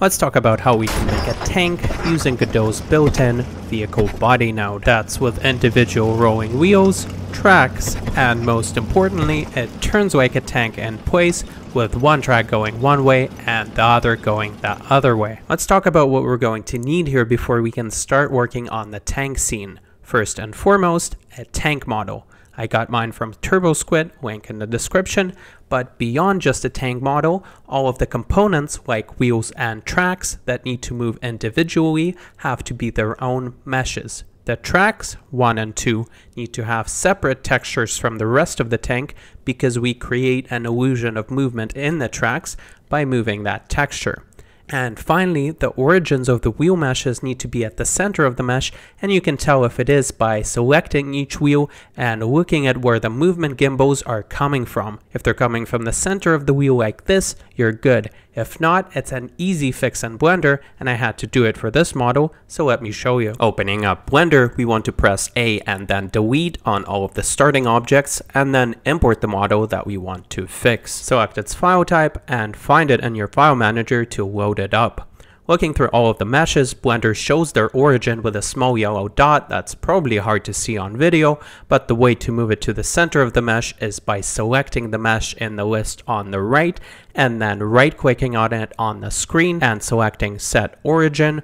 Let's talk about how we can make a tank using Godot's built-in vehicle body now. That's with individual rolling wheels, tracks, and most importantly, it turns like a tank in place with one track going one way and the other going the other way. Let's talk about what we're going to need here before we can start working on the tank scene. First and foremost, a tank model. I got mine from TurboSquid, link in the description, but beyond just a tank model, all of the components like wheels and tracks that need to move individually have to be their own meshes. The tracks 1 and 2 need to have separate textures from the rest of the tank because we create an illusion of movement in the tracks by moving that texture. And finally, the origins of the wheel meshes need to be at the center of the mesh, and you can tell if it is by selecting each wheel and looking at where the movement gimbals are coming from. If they're coming from the center of the wheel like this, you're good. If not, it's an easy fix in Blender, and I had to do it for this model, so let me show you. Opening up Blender, we want to press A and then delete on all of the starting objects, and then import the model that we want to fix. Select its file type, and find it in your file manager to load it up. Looking through all of the meshes, Blender shows their origin with a small yellow dot that's probably hard to see on video, but the way to move it to the center of the mesh is by selecting the mesh in the list on the right, and then right-clicking on it on the screen and selecting Set Origin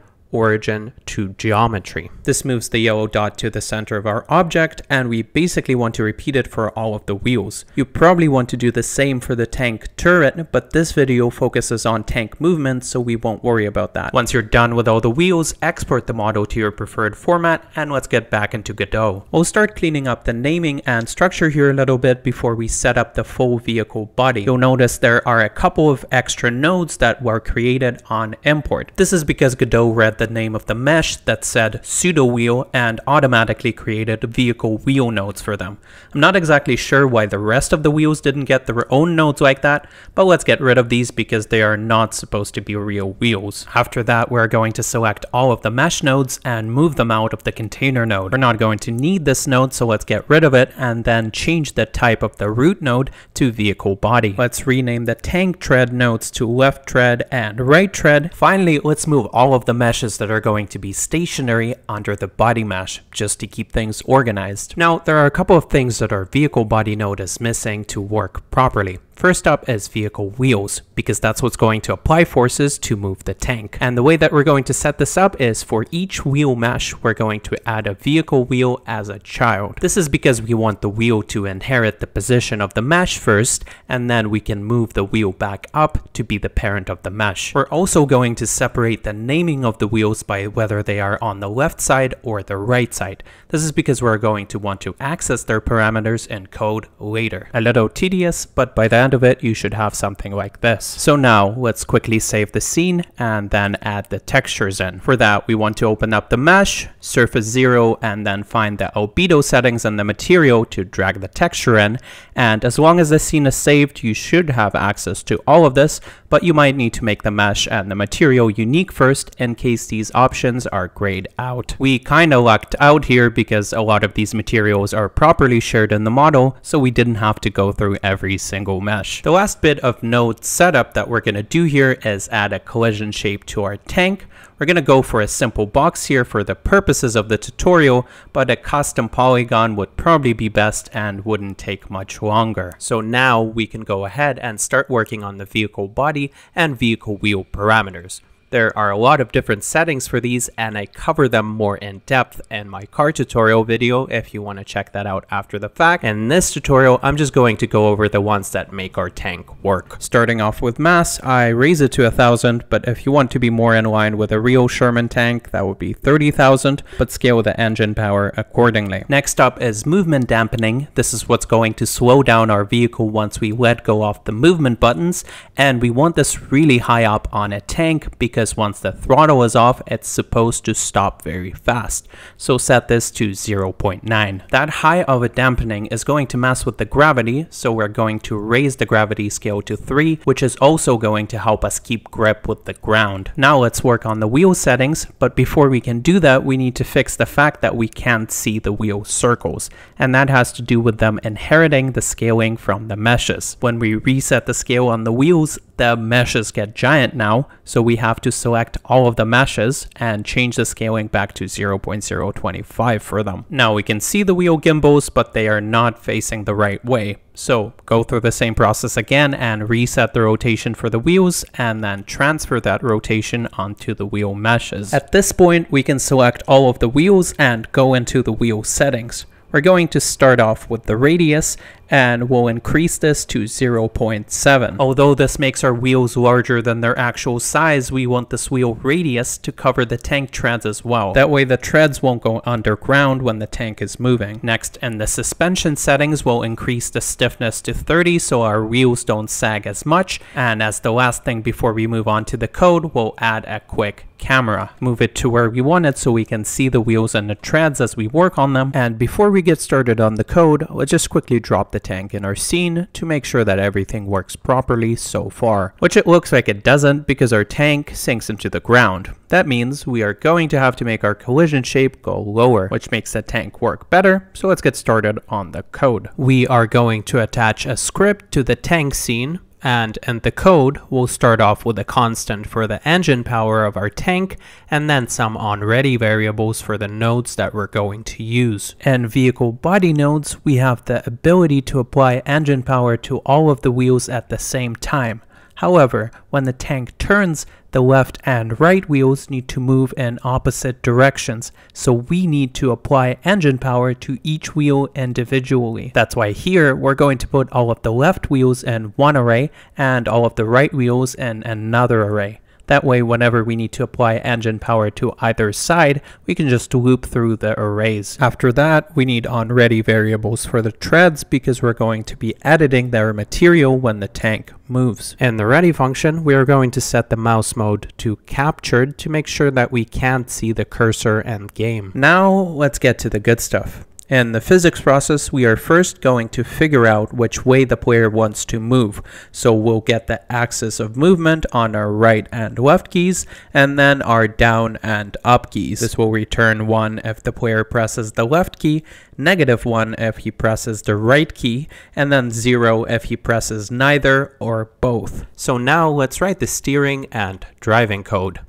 to Geometry. This moves the yellow dot to the center of our object, and we basically want to repeat it for all of the wheels. You probably want to do the same for the tank turret, but this video focuses on tank movement, so we won't worry about that. Once you're done with all the wheels, export the model to your preferred format, and let's get back into Godot. We'll start cleaning up the naming and structure here a little bit before we set up the full vehicle body. You'll notice there are a couple of extra nodes that were created on import. This is because Godot read the name of the mesh that said pseudo wheel and automatically created vehicle wheel nodes for them. I'm not exactly sure why the rest of the wheels didn't get their own nodes like that, but let's get rid of these because they are not supposed to be real wheels. After that, we're going to select all of the mesh nodes and move them out of the container node. We're not going to need this node, so let's get rid of it and then change the type of the root node to vehicle body. Let's rename the tank tread nodes to left tread and right tread. Finally, let's move all of the meshes that are going to be stationary under the body mesh, just to keep things organized. Now, there are a couple of things that our vehicle body node is missing to work properly. First up is vehicle wheels, because that's what's going to apply forces to move the tank. And the way that we're going to set this up is for each wheel mesh, we're going to add a vehicle wheel as a child. This is because we want the wheel to inherit the position of the mesh first, and then we can move the wheel back up to be the parent of the mesh. We're also going to separate the naming of the wheels by whether they are on the left side or the right side. This is because we're going to want to access their parameters in code later. A little tedious, but by then of it, you should have something like this. So now let's quickly save the scene and then add the textures in. For that, we want to open up the mesh, surface 0, and then find the albedo settings and the material to drag the texture in. And as long as the scene is saved, you should have access to all of this, but you might need to make the mesh and the material unique first in case these options are grayed out. We kind of lucked out here because a lot of these materials are properly shared in the model, so we didn't have to go through every single mesh. The last bit of node setup that we're going to do here is add a collision shape to our tank. We're going to go for a simple box here for the purposes of the tutorial, but a custom polygon would probably be best and wouldn't take much longer. So now we can go ahead and start working on the vehicle body and vehicle wheel parameters. There are a lot of different settings for these, and I cover them more in depth in my car tutorial video if you want to check that out after the fact. In this tutorial, I'm just going to go over the ones that make our tank work. Starting off with mass, I raise it to 1,000, but if you want to be more in line with a real Sherman tank, that would be 30,000, but scale the engine power accordingly. Next up is movement dampening. This is what's going to slow down our vehicle once we let go off the movement buttons, and we want this really high up on a tank because once the throttle is off, it's supposed to stop very fast. So set this to 0.9. That high of a dampening is going to mess with the gravity, so we're going to raise the gravity scale to 3, which is also going to help us keep grip with the ground. Now let's work on the wheel settings, but before we can do that, we need to fix the fact that we can't see the wheel circles, and that has to do with them inheriting the scaling from the meshes. When we reset the scale on the wheels, the meshes get giant now, so we have to select all of the meshes and change the scaling back to 0.025 for them. Now we can see the wheel gimbals, but they are not facing the right way. So go through the same process again and reset the rotation for the wheels and then transfer that rotation onto the wheel meshes. At this point, we can select all of the wheels and go into the wheel settings. We're going to start off with the radius and we'll increase this to 0.7. Although this makes our wheels larger than their actual size, we want this wheel radius to cover the tank treads as well. That way the treads won't go underground when the tank is moving. Next, in the suspension settings, we'll increase the stiffness to 30 so our wheels don't sag as much. And as the last thing before we move on to the code, we'll add a quick camera. Move it to where we want it so we can see the wheels and the treads as we work on them. And before we get started on the code, let's just quickly drop the tank in our scene to make sure that everything works properly so far, which it looks like it doesn't because our tank sinks into the ground. That means we are going to have to make our collision shape go lower, which makes the tank work better. So let's get started on the code. We are going to attach a script to the tank scene, and in the code, we'll start off with a constant for the engine power of our tank, and then some on-ready variables for the nodes that we're going to use. In vehicle body nodes, we have the ability to apply engine power to all of the wheels at the same time. However, when the tank turns, the left and right wheels need to move in opposite directions, so we need to apply engine power to each wheel individually. That's why here we're going to put all of the left wheels in one array and all of the right wheels in another array. That way, whenever we need to apply engine power to either side, we can just loop through the arrays. After that, we need on-ready variables for the treads because we're going to be editing their material when the tank moves. In the ready function, we are going to set the mouse mode to captured to make sure that we can't see the cursor and game. Now, let's get to the good stuff. In the physics process, we are first going to figure out which way the player wants to move. So we'll get the axis of movement on our right and left keys, and then our down and up keys. This will return 1 if the player presses the left key, -1 if he presses the right key, and then 0 if he presses neither or both. So now let's write the steering and driving code.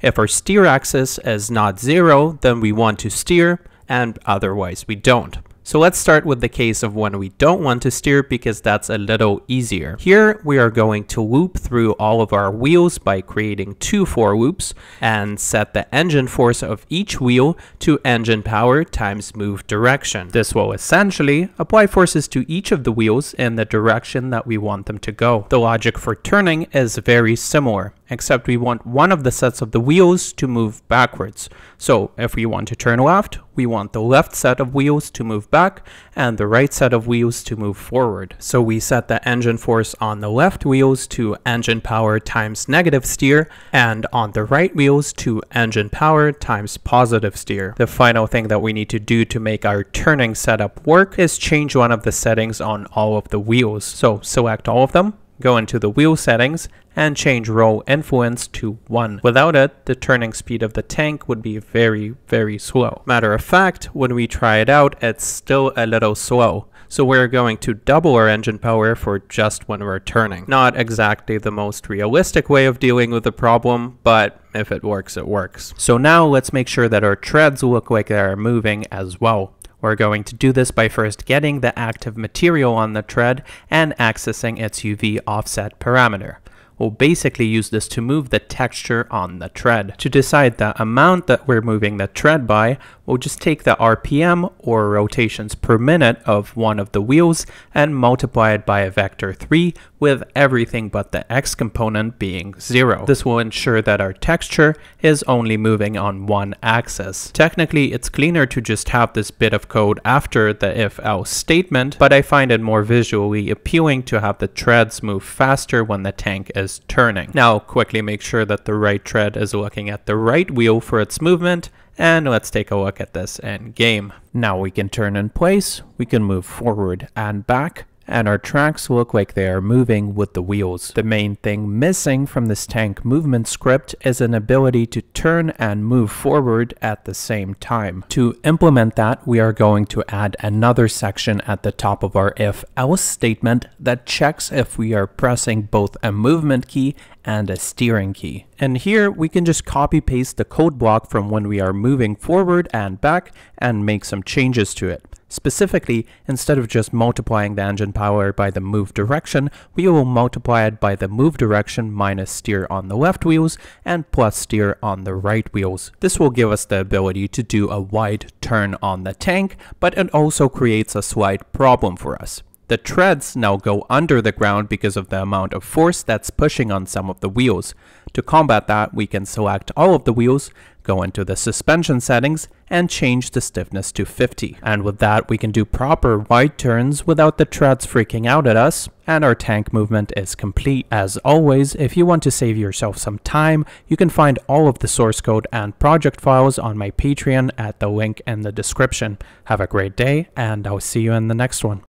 If our steer axis is not 0, then we want to steer, and otherwise we don't. So let's start with the case of when we don't want to steer because that's a little easier. Here we are going to loop through all of our wheels by creating 2 for loops and set the engine force of each wheel to engine power times move direction. This will essentially apply forces to each of the wheels in the direction that we want them to go. The logic for turning is very similar, except we want one of the sets of the wheels to move backwards. So if we want to turn left, we want the left set of wheels to move back and the right set of wheels to move forward. So we set the engine force on the left wheels to engine power times -steer and on the right wheels to engine power times +steer. The final thing that we need to do to make our turning setup work is change one of the settings on all of the wheels. So select all of them, go into the wheel settings, and change roll influence to 1. Without it, the turning speed of the tank would be very slow. Matter of fact, when we try it out, it's still a little slow. So we're going to double our engine power for just when we're turning. Not exactly the most realistic way of dealing with the problem, but if it works, it works. So now let's make sure that our treads look like they are moving as well. We're going to do this by first getting the active material on the tread and accessing its UV offset parameter. We'll basically use this to move the texture on the tread. To decide the amount that we're moving the tread by, we'll just take the RPM or rotations per minute of one of the wheels and multiply it by a vector 3 with everything but the X component being 0. This will ensure that our texture is only moving on one axis. Technically, it's cleaner to just have this bit of code after the if-else statement, but I find it more visually appealing to have the treads move faster when the tank is turning. Now quickly make sure that the right tread is looking at the right wheel for its movement, and let's take a look at this in game. Now we can turn in place, we can move forward and back, and our tracks look like they are moving with the wheels. The main thing missing from this tank movement script is an ability to turn and move forward at the same time. To implement that, we are going to add another section at the top of our if-else statement that checks if we are pressing both a movement key and a steering key. And here we can just copy paste the code block from when we are moving forward and back and make some changes to it. Specifically, instead of just multiplying the engine power by the move direction, we will multiply it by the move direction minus steer on the left wheels and plus steer on the right wheels. This will give us the ability to do a wide turn on the tank, but it also creates a slight problem for us. The treads now go under the ground because of the amount of force that's pushing on some of the wheels. To combat that, we can select all of the wheels, go into the suspension settings, and change the stiffness to 50. And with that, we can do proper wide turns without the treads freaking out at us, and our tank movement is complete. As always, if you want to save yourself some time, you can find all of the source code and project files on my Patreon at the link in the description. Have a great day, and I'll see you in the next one.